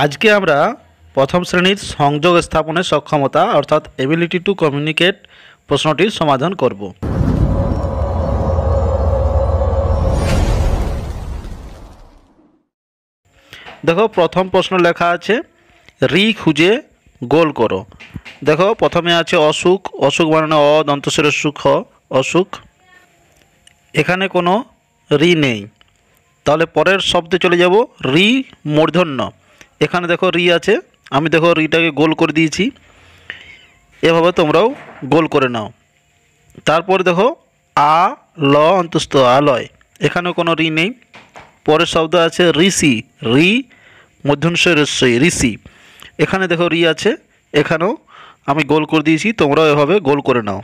आज के आमरा प्रथम श्रेणीर संयोग स्थापने सक्षमता अर्थात एबिलिटी टू कम्युनिकेट प्रश्नटिर समाधान करब। देखो प्रथम प्रश्न लेखा आछे रि खुजे गोल करो। देखो प्रथमे आछे असुख, असुख माने अ दन्तस्वर सुख असुख, एखाने कोनो रि नेई, ताहले परेर शब्दे चले जाब रि मूर्धन्य। एखाने देखो रि आछे, आमी देखो रिटाके गोल करे दिएछि, एभाबे तोमराओ गोल करे नाओ। तारपर देखो आ ल अंतस्थ आलय, एखाने कोनो रि नेई, परेर शब्द आछे ऋषि, रि मूर्धन्य ऋषि ऋषि, एखाने देखो रि आछे, एखानेओ आमी गोल करे दिएछि, तोमराओ एभाबे गोल करे नाओ।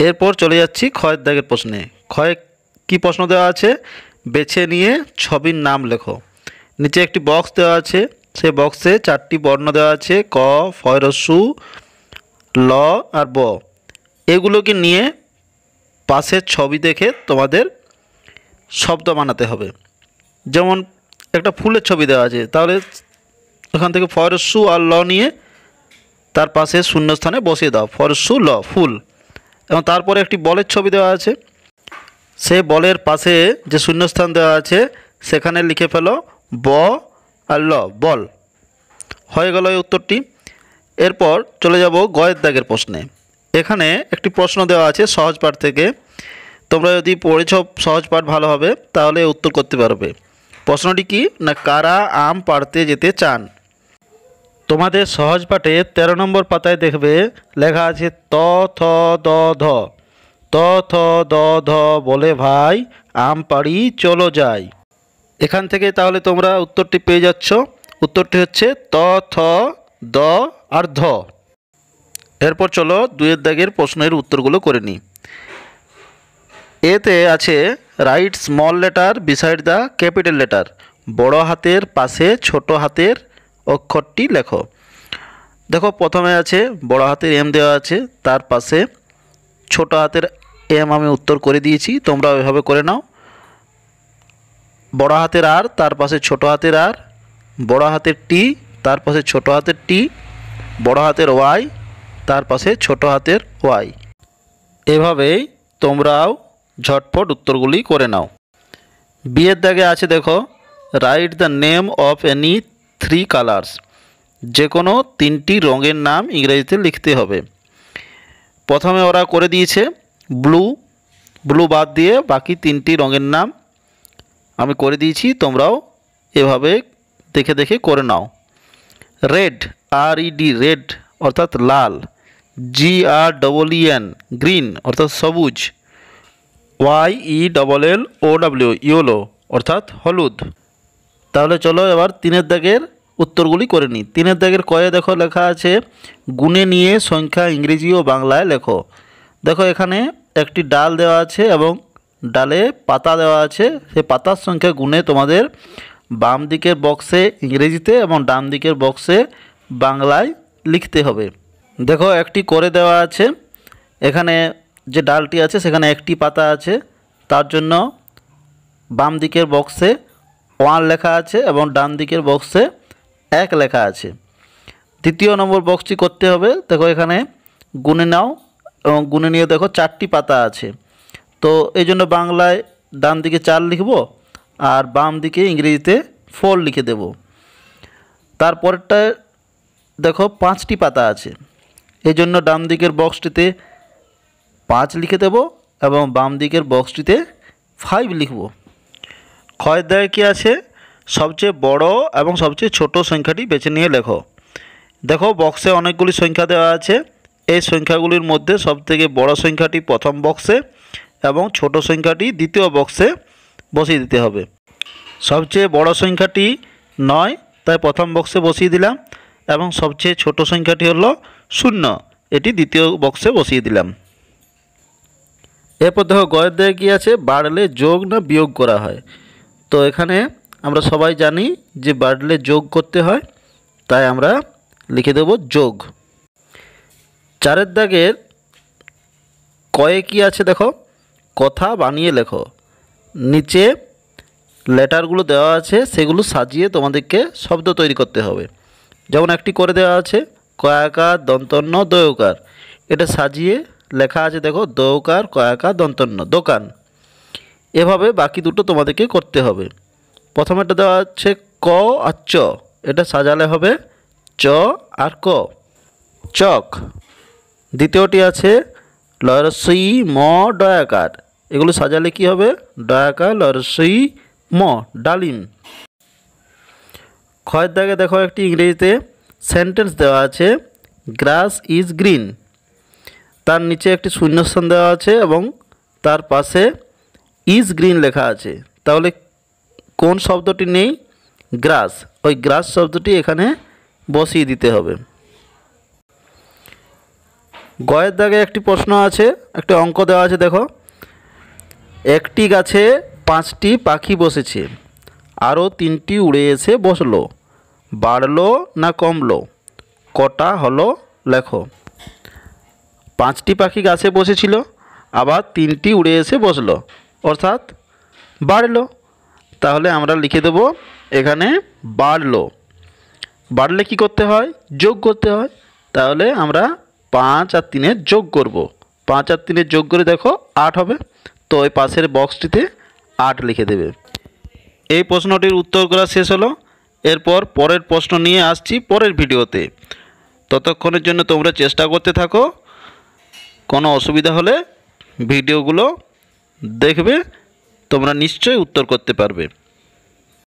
एरपर चले जाच्छी क्षय दागेर प्रश्ने। क्षय कि प्रश्न देवा आछे बेचे निये छबिर नाम लेखो। नीचे एक बक्स देवा आछे, से बक्से चारटी बर्ण देवा आछे क फ रसु ल आर ब, एगुलोके निये पाशे छवि देखे तोमादेर शब्द बानाते हबे। जेमन एक फुलेर छवि देवा आछे, ताहले एखान थेके फ रसु आर ल निये तार पाशे शून्य स्थाने बसिए दाओ फ रसु ल फुल। एबं तारपरे एकटी बलेर छवि देवा आछे, से बलेर पाशे जे शून्यस्थान देवा आछे सेखाने लिखे फेलो ब आर ल बल। हये गेल उत्तरटी। एरपर चले जाब गयेर दागेर प्रश्ने। एखाने एकटी प्रश्न देवा आछे सहज पाठ थेके, तोमरा यदि पढ़ेछो सहज पाठ भालोभाबे ताहले उत्तर करते पारबे। प्रश्नटी कि ना कारा आम पाड़ते जेते चान। तुम्हारे सहज पाठे 13 नम्बर पाताय देखबे लेखा आछे त थ द ध, त थ द ध बोले भाई आम पाड़ी चलो जाई। एखान थेके ताहले तोमरा उत्तरटी पेये जाच्छो। उत्तरटी हच्छे त थ द आर ध। एरपर चलो दुइয়ের দাগের প্রশ্নের উত্তরগুলো করে নি। এতে আছে right small letter beside the capital letter, বড় হাতের পাশে ছোট হাতের अक्षरटी लेखो। देखो प्रथमे आछे बड़ा हाथेर एम देवा आछे, तार पाशे छोटो हाथेर एम आमी उत्तर करे दिएछि, तोमरा एभाबे करे नाओ। बड़ा हाथेर आर तार पाशे छोटो हाथेर आर, बड़ा हाथेर टी तार पाशे छोटो हाथेर टी, बड़ा हाथेर वाई तार पाशे छोटो हाथेर वाई। एभाबेई तोमराओ झटपट उत्तरगुली करे नाओ। बिएर दागे आछे देखो right the name of any three colours, जेकोनो तीनटी रंगेर नाम इंग्रेजीते लिखते हबे। प्रथमे ओरा करे दिएछे ब्लू, ब्लू बाद दिए बाकी तीनटी रंगेर नाम आमी करे दिएछि, तोमराओ एभाबे देखे देखे करे नाओ। Red R E D red अर्थात लाल, G R double E N green अर्थात सबुज, Y E double L O W yellow अर्थात हलुद। ताहले चलो एबार तीनेर दागेर उत्तरगुली करे नी। तीनेर दागेर कये देखो लेखा आछे गुणे निये संख्या इंग्रेजी ओ बांग्लाय लेखो। देखो एखाने एकटी डाल देवा आछे एबं डाले पाता देवा आछे, सेई पातार संख्या गुणे तोमादेर बाम दिकेर बक्से इंग्रेजीते एबं डान दिकेर बक्से बांग्लाय लिखते हबे। देखो एकटी करे देवा आछे, एखाने जे डालटी आछे सेखाने एकटी पाता आछे, तार जोन्नो बाम दिकेर बक्से ওয়ান লেখা আছে এবং ডান দিকের বক্সে এক লেখা আছে। দ্বিতীয় নম্বর বক্সটি করতে হবে। দেখো এখানে গুণে নাও এবং গুণে নিয়ে দেখো চারটি পাতা আছে, তো এই জন্য বাংলায় ডান দিকে 4 লিখব আর বাম দিকে ইংরেজিতে 4 লিখে দেব। তারপরটা দেখো পাঁচটি পাতা আছে, এই জন্য ডান দিকের বক্সটিতে 5 লিখে দেব এবং বাম দিকের বক্সটিতে 5 লিখব। ক্ষয় দাগে কি আছে সবচেয়ে বড় এবং সবচেয়ে ছোট সংখ্যাটি বেছে নিয়ে লেখো। দেখো বক্সে অনেকগুলি সংখ্যা দেওয়া আছে, এই সংখ্যাগুলির মধ্যে সবথেকে বড় সংখ্যাটি প্রথম বক্সে এবং ছোট সংখ্যাটি দ্বিতীয় বক্সে বসিয়ে দিতে হবে। সবচেয়ে বড় সংখ্যাটি 9, তাই প্রথম বক্সে বসিয়ে দিলাম, এবং সবচেয়ে ছোট সংখ্যাটি হলো 0, এটি দ্বিতীয় বক্সে বসিয়ে দিলাম। এরপর দেখো গয়ের দাগে কি আছে বাড়লে যোগ না বিয়োগ করা হয়। তো এখানে আমরা সবাই জানি যে বাড়লে যোগ করতে হয়, তাই আমরা লিখে দেব যোগ। চারের দাগের কয়ে কি আছে দেখো কথা বানিয়ে লেখো। নিচে লেটারগুলো দেওয়া আছে সেগুলো সাজিয়ে তোমাদেরকে শব্দ তৈরি করতে হবে। যেমন একটি করে দেওয়া আছে কয়াকার দন্তন্য দয়কার, এটা সাজিয়ে লেখা আছে দেখো দয়কার কয়াকার দন্তন্য দোকান। এভাবে বাকি দুটো তোমাদেরকে করতে হবে। প্রথমেটা দেওয়া আছে ক আর চ, এটা সাজালে হবে চ আর ক চক। দ্বিতীয়টি আছে লরসই ম ডয়াকার, এগুলো সাজালে কি হবে ডয়াকার লরসই ম ডালিম। খয়ের দাগে দেখো একটি ইংরেজিতে সেন্টেন্স দেওয়া আছে গ্রাস ইজ গ্রিন, তার নিচে একটি শূন্যস্থান দেওয়া আছে এবং তার পাশে ইজ গ্রিন লেখা আছে। তাহলে কোন শব্দটি নেই? গ্রাস। ওই গ্রাস শব্দটি এখানে বসিয়ে দিতে হবে। গয়ের দাগে একটি প্রশ্ন আছে, একটি অঙ্ক দেওয়া আছে দেখো একটি গাছে 5টি পাখি বসেছে, আরও 3টি উড়ে এসে বসলো, বাড়লো না কমলো, কটা হলো লেখো। 5টি পাখি গাছে বসেছিল, আবার 3টি উড়ে এসে বসলো অর্থাৎ বাড়লো। তাহলে আমরা লিখে দেব এখানে বাড়লো। বাড়লে কি করতে হয়? যোগ করতে হয়। তাহলে আমরা 5 আর 3 যোগ করব। 5 আর 3 যোগ করে দেখো 8 হবে, তো এই পাশের বক্সটিতে 8 লিখে দেবে। এই প্রশ্নটির উত্তর করা শেষ হলো। এরপর পরের প্রশ্ন নিয়ে আসছি পরের ভিডিওতে। ততক্ষণের জন্য তোমরা চেষ্টা করতে থাকো, কোনো অসুবিধা হলে ভিডিওগুলো দেখবে, তোমরা নিশ্চয়ই উত্তর করতে পারবে।